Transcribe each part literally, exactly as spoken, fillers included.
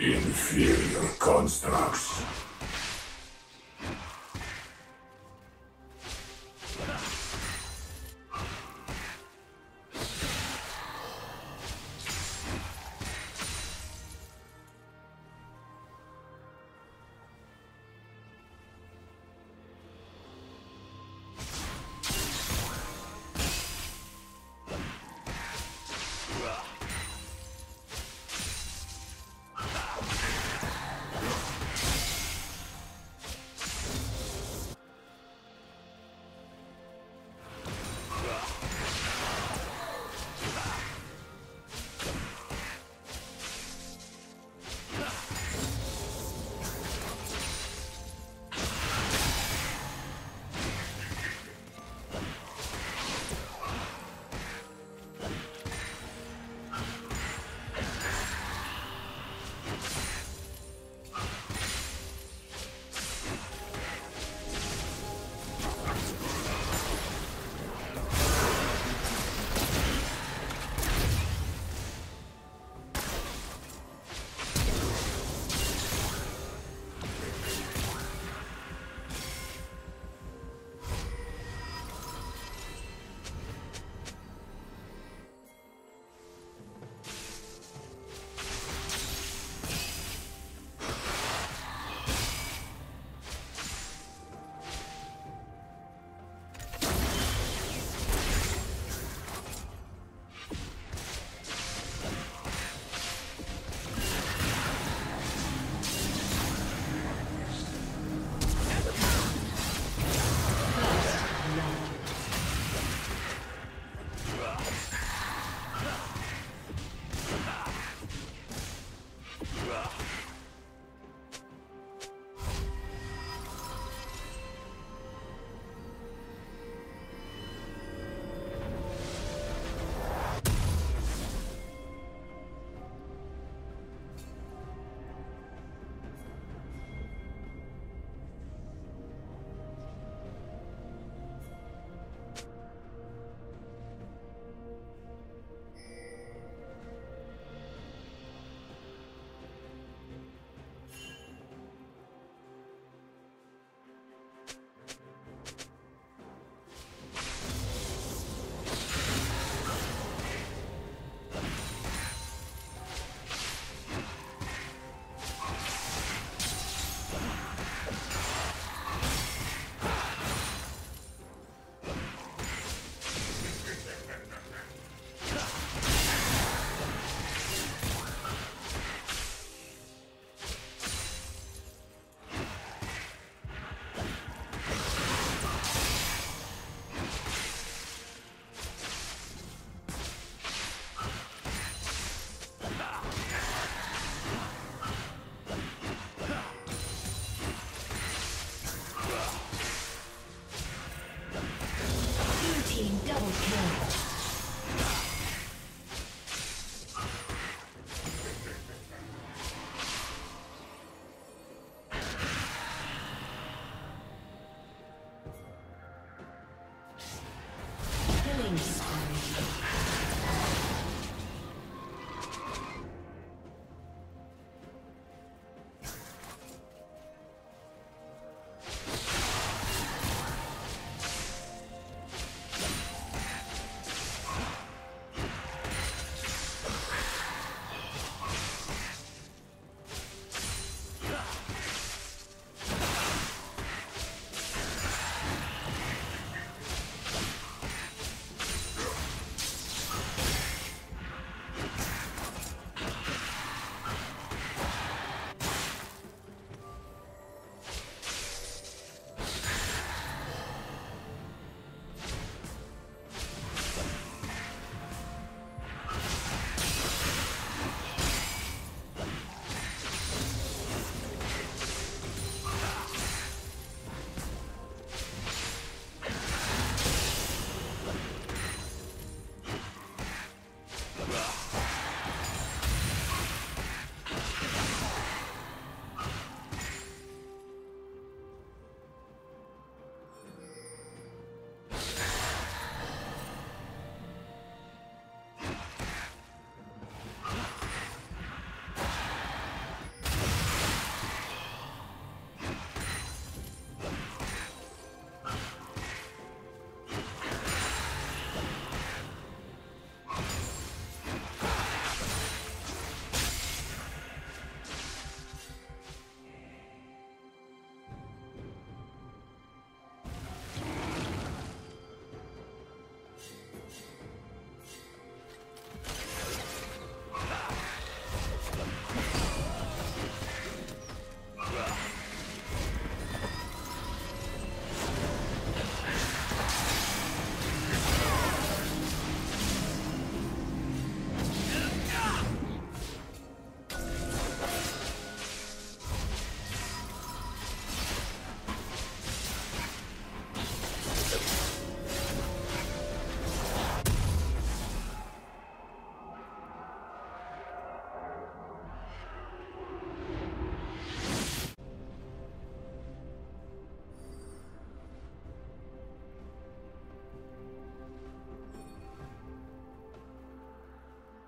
Inferior constructs.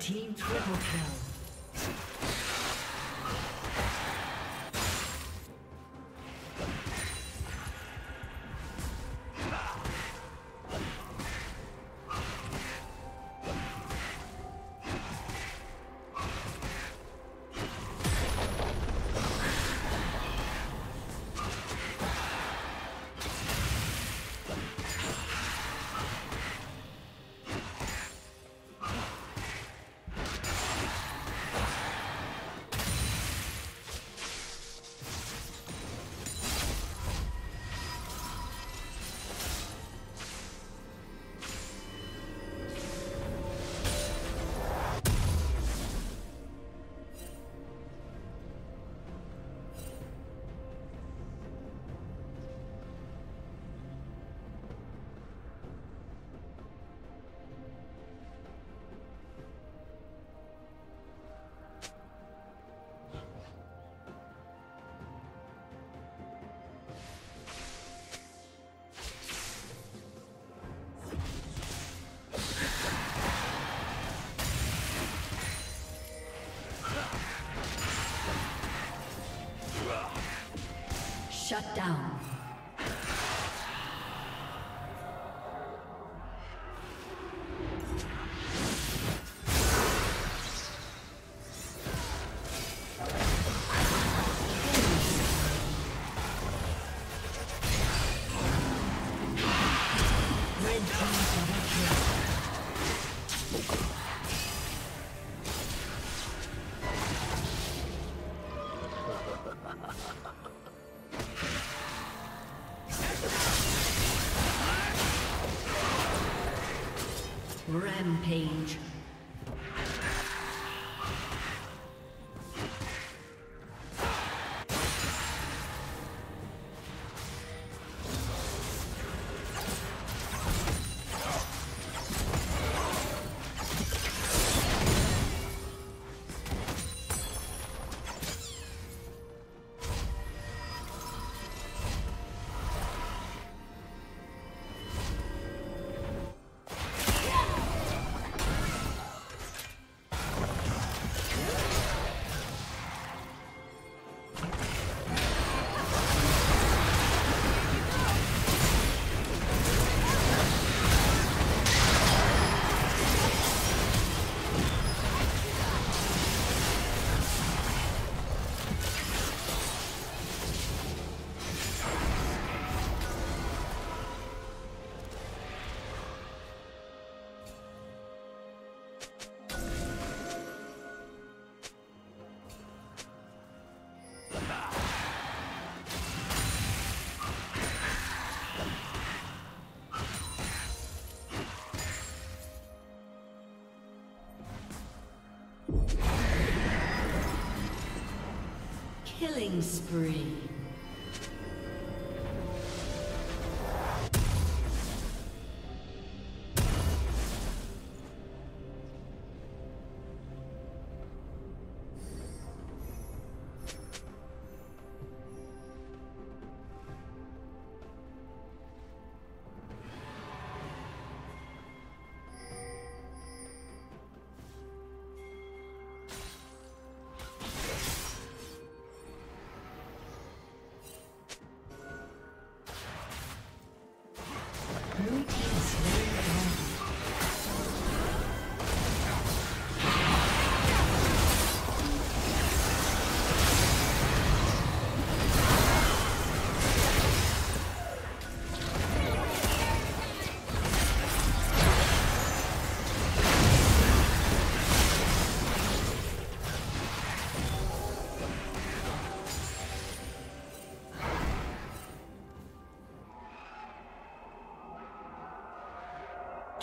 Team triple kill. Shut down. Rampage. Killing spree.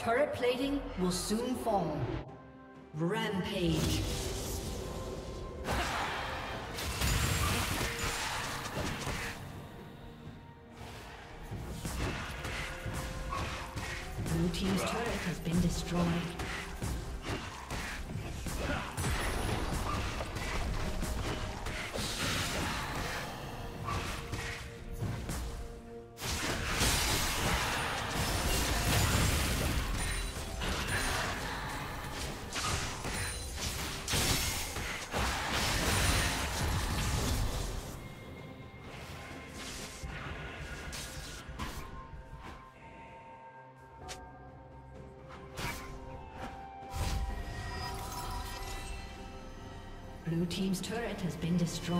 Turret plating will soon fall. Rampage. Blue team's turret has been destroyed. Blue team's turret has been destroyed.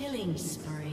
Killing spree.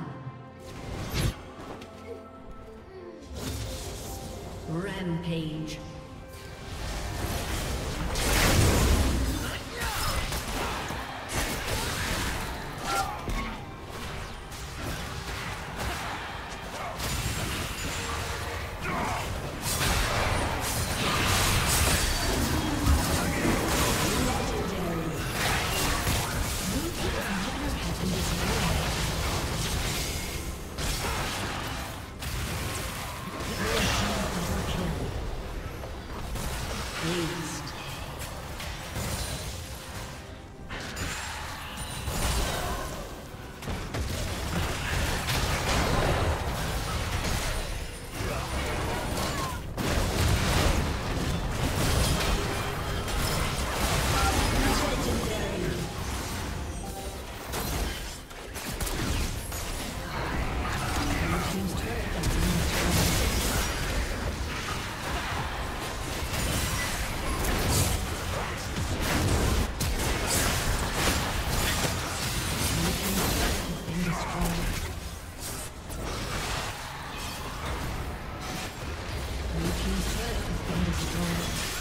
Rampage. Blue team's turret has been destroyed.